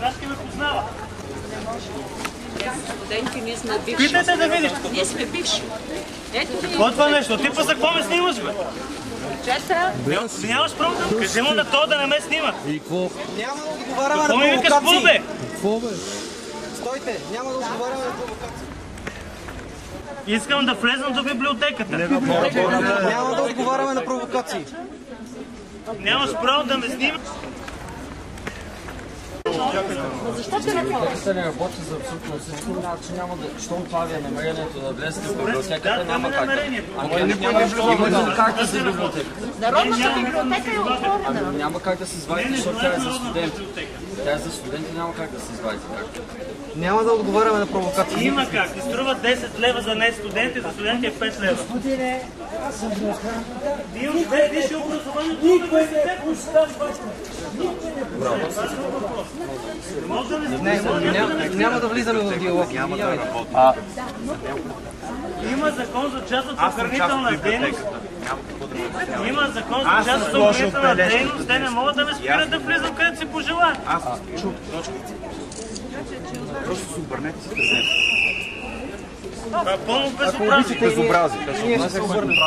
Братка ме познава. Студенти, ние сме бивши. Питайте да видиш. Ние сме бивши. Какво е това нещо? Ти па за какво ме снимаш, бе? Нямаш проблем. Кажи му на то да не ме снимат. И какво? Няма да отговаряме на провокации. Какво ми викаш, какво, бе? Стойте, няма да отговаряме на провокации. Искам да влезам до библиотеката. Няма да отговаряме на провокации. Нямаш право да ме снимаш. Защо те работи за абсолютно всичко, че няма да... Щом това ви е намерението да влезете в библиотеката, няма как. Ама никой не влиза как да се библиотеката. Народната библиотека е отворена. Няма как да се извадите, защото тя е за студенти. Тя е за студенти, няма как да се извадите. Няма да отговаряме на провокации. Има как. И струва 10 лева за не студенти, за студенти е 5 лева. Господине, аз съм възхранната. Вие ответе висше образование, никой не поставя възхранната. Няма да влизаме в диалог. Има закон за част от охранителна дейност. Има закон за част от охранителна дейност. Те не могат да ме спират да влизам където си пожелаят. Аз чух. Просто се обърнете с тръгнете. Това е пълно безобразие. Ние ще се обърнете.